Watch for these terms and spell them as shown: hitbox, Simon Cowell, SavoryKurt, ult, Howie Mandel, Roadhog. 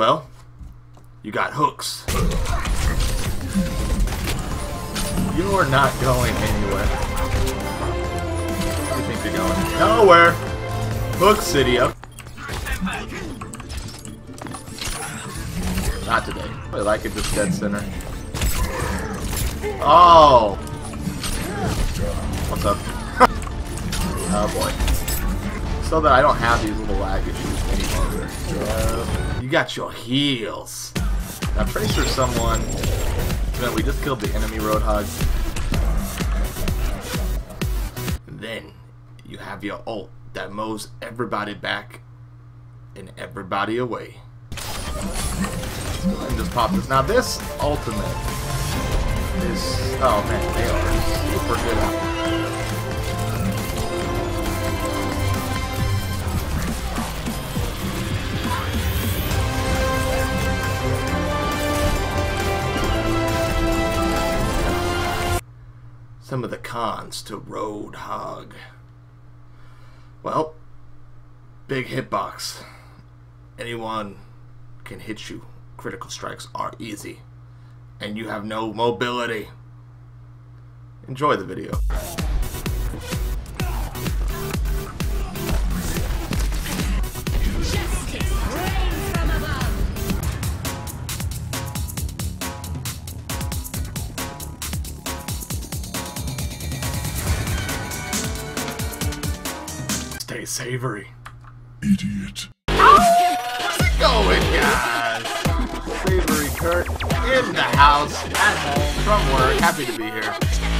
Well, you got hooks. You are not going anywhere. You think you're going nowhere. Hook City up. Not today. I like it just dead center. Oh! What's up? Oh boy. So that I don't have these little lag issues any longer. You got your heels. Now Tracer someone. No, we just killed the enemy Roadhog. And then you have your ult that mows everybody back and everybody away. And just pop this. Now this ultimate is, oh man, they are super good out there. Some of the cons to Roadhog. Well, big hitbox. Anyone can hit you. Critical strikes are easy, and you have no mobility. Enjoy the video. Stay savory, idiot. How's it going, guys? SavoryKurt in the house, at home, from work, happy to be here.